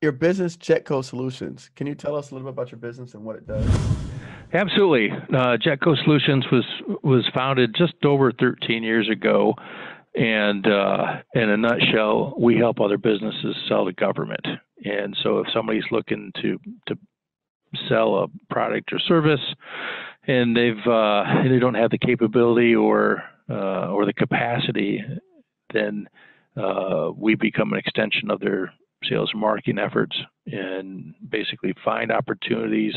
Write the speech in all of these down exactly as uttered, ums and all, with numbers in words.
Your business, Jetco Solutions. Can you tell us a little bit about your business and what it does? Absolutely. Uh, Jetco Solutions was was founded just over thirteen years ago, and uh, in a nutshell, we help other businesses sell to government. And so, if somebody's looking to to sell a product or service, and they've uh, and they don't have the capability or uh, or the capacity, then uh, we become an extension of their sales and marketing efforts, and basically find opportunities,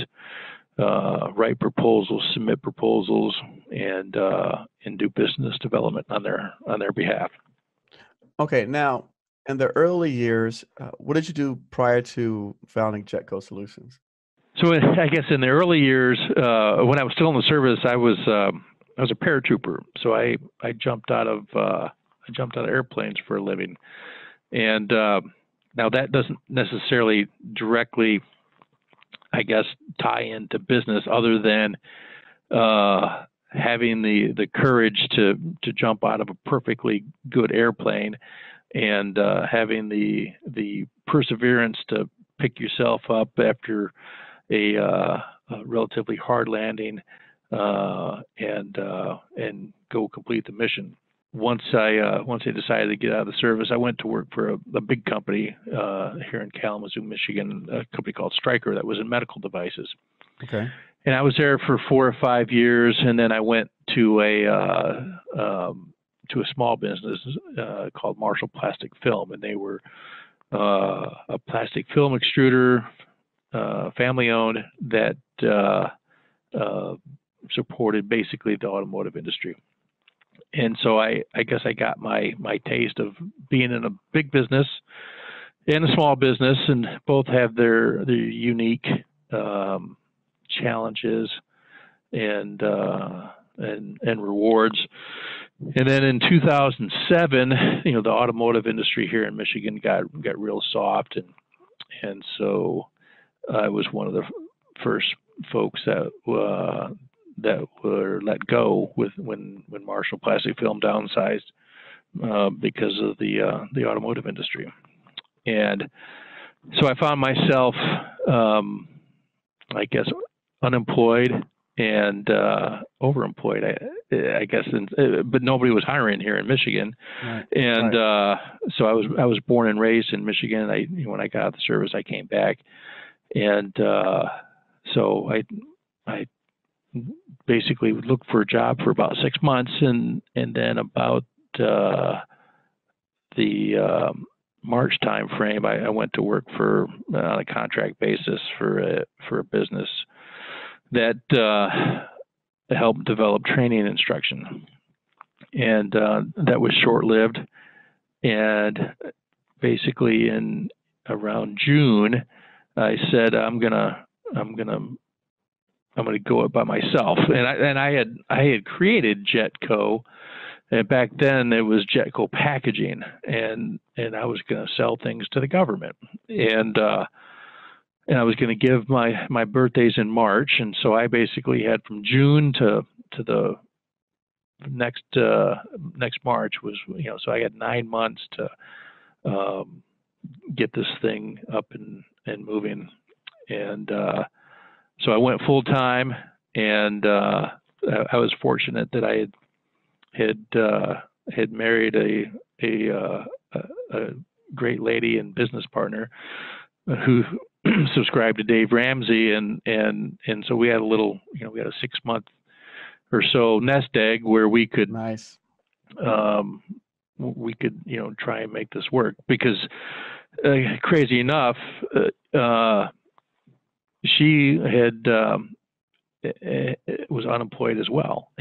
uh, write proposals, submit proposals, and uh, and do business development on their on their behalf. Okay, now in the early years, uh, what did you do prior to founding Jetco Solutions? So I guess in the early years, uh, when I was still in the service, I was um, I was a paratrooper. So I I jumped out of uh, I jumped out of airplanes for a living, and uh, now that doesn't necessarily directly, I guess, tie into business, other than uh, having the, the courage to, to jump out of a perfectly good airplane, and uh, having the the perseverance to pick yourself up after a, uh, a relatively hard landing, uh, and uh, and go complete the mission. Once I uh, once I decided to get out of the service, I went to work for a, a big company uh, here in Kalamazoo, Michigan, a company called Stryker that was in medical devices. Okay. And I was there for four or five years, and then I went to a uh, um, to a small business uh, called Marshall Plastic Film, and they were uh, a plastic film extruder, uh, family-owned, that uh, uh, supported basically the automotive industry. And so I, I guess I got my, my taste of being in a big business and a small business, and both have their, their unique um, challenges and, uh, and, and rewards. And then in two thousand seven, you know, the automotive industry here in Michigan got, got real soft. And, and so I was one of the first folks that, uh, that were let go with when when Marshall Plastic Film downsized uh, because of the uh, the automotive industry. And so I found myself, um, I guess, unemployed and uh, overemployed. I, I guess, and, but nobody was hiring here in Michigan, right. and right. Uh, so I was I was born and raised in Michigan. I when I got out of the service, I came back, and uh, so I I. basically looked for a job for about six months, and and then about uh, the um, March time frame, I, I went to work for uh, on a contract basis for a, for a business that uh, helped develop training instruction, and uh, that was short lived. And basically, in around June, I said, I'm gonna I'm gonna I'm going to go it by myself. And I, and I had, I had created Jetco, and back then it was Jetco Packaging, and, and I was going to sell things to the government, and, uh, and I was going to give my, my birthdays in March. And so I basically had from June to, to the next, uh, next March was, you know, so I had nine months to, um, get this thing up and, and moving. And, uh, So I went full time, and uh, I was fortunate that I had had uh, had married a a, uh, a great lady and business partner who subscribed to Dave Ramsey, and and and so we had a little, you know, we had a six month or so nest egg where we could nice um, we could you know try and make this work, because uh, crazy enough. Uh, uh, She had um, was unemployed as well,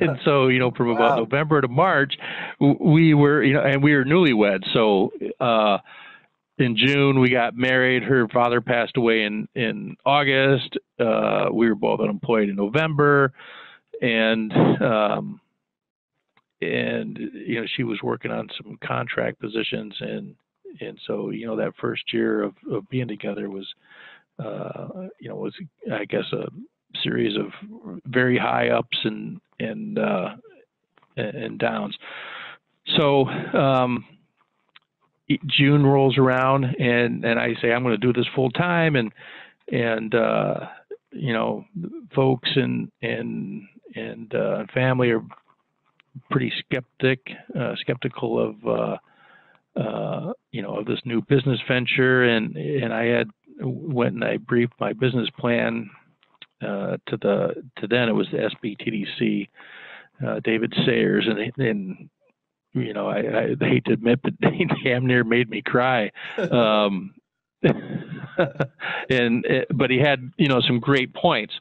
and so you know from about wow. November to March, we were you know, and we were newlyweds. So uh, in June we got married. Her father passed away in in August. Uh, we were both unemployed in November, and um, and you know she was working on some contract positions, and and so you know that first year of, of being together was. Uh, you know, was I guess a series of very high ups and and uh, and downs. So um, June rolls around and, and I say, I'm going to do this full time. And, and, uh, you know, folks and, and, and, uh, family are pretty skeptic, uh, skeptical of, uh, uh, you know, of this new business venture. And, and I had went and I briefed my business plan, uh, to the, to then it was the S B T D C, uh, David Sayers. And, and, you know, I, I hate to admit, but they damn near made me cry. Um, and, but he had, you know, some great points,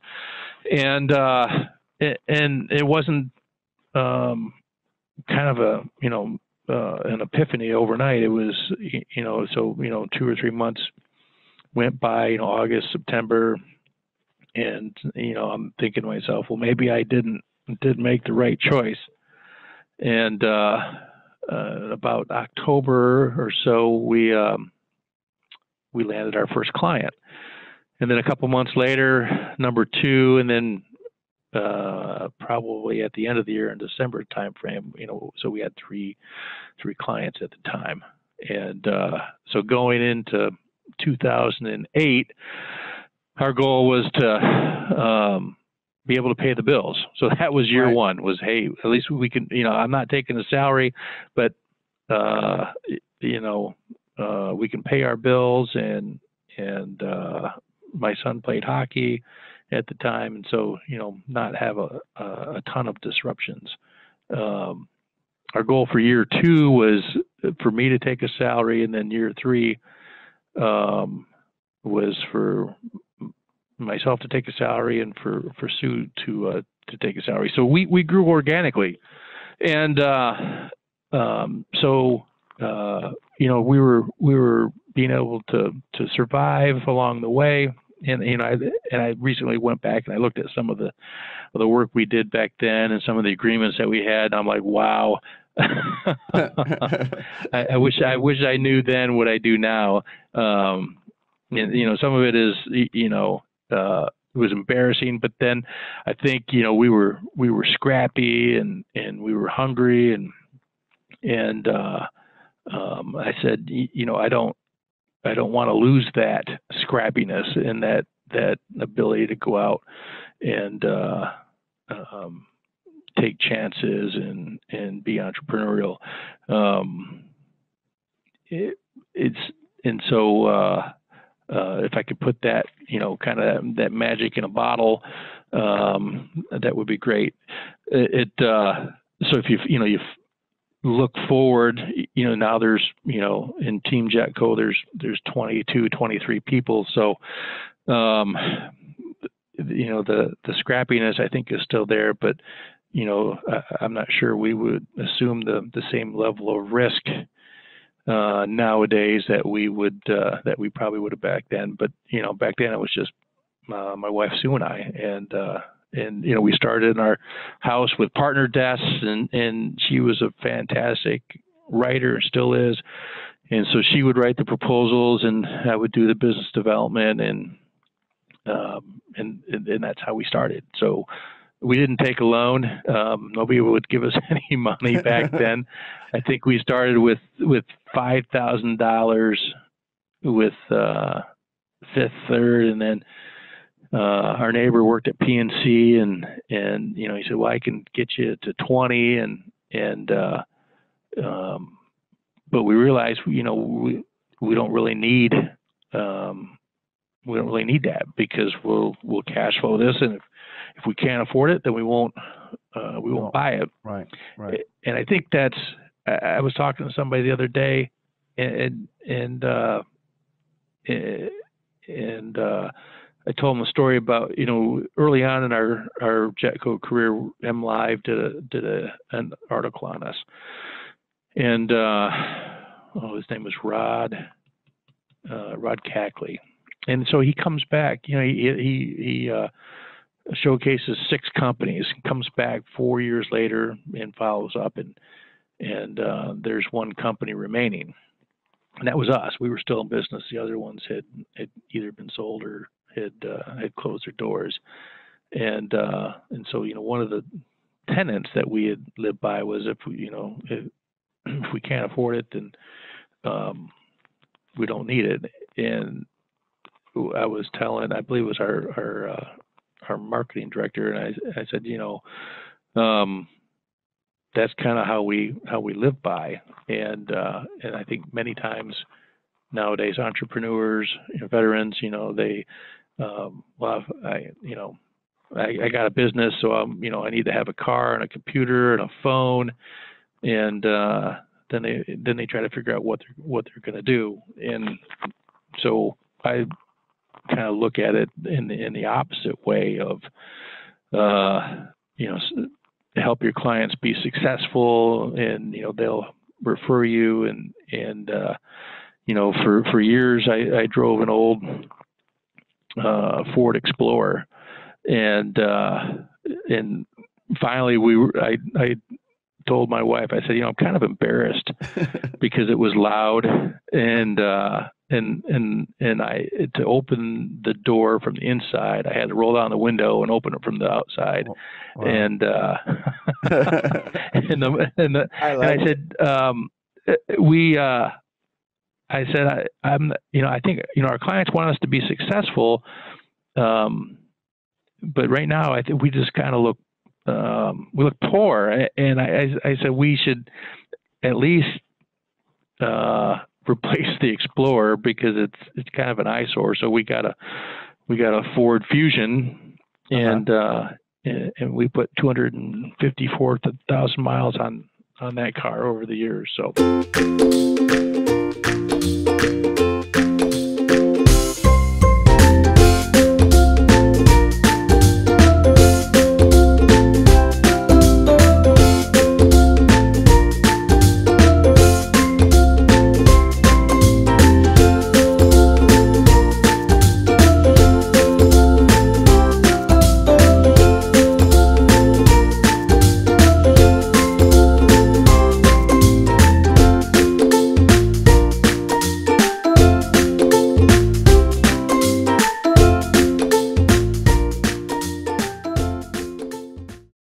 and, uh, and it wasn't, um, kind of a, you know, uh, an epiphany overnight. It was, you know, so, you know, two or three months went by, you know, August, September, and, you know, I'm thinking to myself, well, maybe I didn't, did make the right choice. And, uh, uh, about October or so, we, um, we landed our first client, and then a couple months later, number two, and then, uh, probably at the end of the year in December timeframe, you know, so we had three, three clients at the time. And, uh, so going into two thousand eight, our goal was to, um, be able to pay the bills. So that was year right. one was, hey, at least we can, you know, I'm not taking a salary, but, uh, you know, uh, we can pay our bills. And, and, uh, my son played hockey at the time. And so, you know, not have a, a, a ton of disruptions. Um, our goal for year two was for me to take a salary. And then year three, um, was for myself to take a salary and for, for Sue to, uh, to take a salary. So we, we grew organically. And, uh, um, so, uh, you know, we were, we were being able to, to survive along the way. And, you know, I, and I recently went back and I looked at some of the, of the work we did back then and some of the agreements that we had. And I'm like, wow, I, I wish, I wish I knew then what I do now. Um, and, you know, some of it is, you know, Uh, it was embarrassing, but then I think, you know, we were, we were scrappy and, and we were hungry and, and, uh, um, I said, you know, I don't, I don't want to lose that scrappiness and that, that ability to go out and, uh, um, take chances and, and be entrepreneurial. Um, it, it's, and so, uh, Uh, if I could put that, you know, kind of that magic in a bottle, um, that would be great. It, it uh, so if you, you know, you look forward, you know, now there's, you know, in Team Jetco, there's, there's twenty-two, twenty-three people. So, um, you know, the, the scrappiness I think is still there, but, you know, I, I'm not sure we would assume the, the same level of risk Uh, nowadays that we would, uh, that we probably would have back then. But, you know, back then it was just, uh, my wife, Sue and I, and, uh, and, you know, we started in our house with partner desks, and, and she was a fantastic writer, still is. And so she would write the proposals and I would do the business development, and, um, and, and, and that's how we started. So we didn't take a loan. Um, nobody would give us any money back then. I think we started with, with five thousand dollars with, uh, Fifth Third. And then, uh, our neighbor worked at P N C, and, and, you know, he said, well, I can get you to twenty. And, and, uh, um, but we realized, you know, we, we don't really need, um, we don't really need that, because we'll, we'll cash flow this. And if, If we can't afford it, then we won't, uh, we won't buy it. Right, right. And I think that's, I was talking to somebody the other day, and, and, uh, and, uh, I told them a story about, you know, early on in our, our Jetco career, MLive did a, did a, an article on us, and, uh, oh, his name was Rod, uh, Rod Cackley. And so he comes back, you know, he, he, he uh, showcases six companies, comes back four years later and follows up, and and uh, there's one company remaining, and that was us. We were still in business. The other ones had, had either been sold or had uh, had closed their doors, and uh, and so, you know, one of the tenets that we had lived by was, if we, you know, if, if we can't afford it, then um, we don't need it. And I was telling, I believe it was our our, uh, our marketing director, and I, I said, you know, um, that's kind of how we how we live by. And uh, and I think many times nowadays, entrepreneurs, you know, veterans, you know, they um, well, I you know, I, I got a business, so I'm, you know, I need to have a car and a computer and a phone, and uh, then they then they try to figure out what they're what they're going to do. And so I kind of look at it in the, in the opposite way of, uh, you know, help your clients be successful, and, you know, they'll refer you. And, and, uh, you know, for, for years I, I drove an old, uh, Ford Explorer, and, uh, and finally we were, I, I told my wife, I said, you know, I'm kind of embarrassed because it was loud, and, uh, And and and I to open the door from the inside, I had to roll down the window and open it from the outside. Wow. And uh, and, the, and, the, I like and I said, um, we, uh, I said, I, I'm, you know, I think, you know, our clients want us to be successful, um, but right now I think we just kind of look, um, we look poor, and I, I I said we should at least. Uh, replace the Explorer, because it's it's kind of an eyesore. So we got a we got a Ford Fusion, and uh-huh. uh and, and we put two hundred fifty-four thousand miles on on that car over the years. So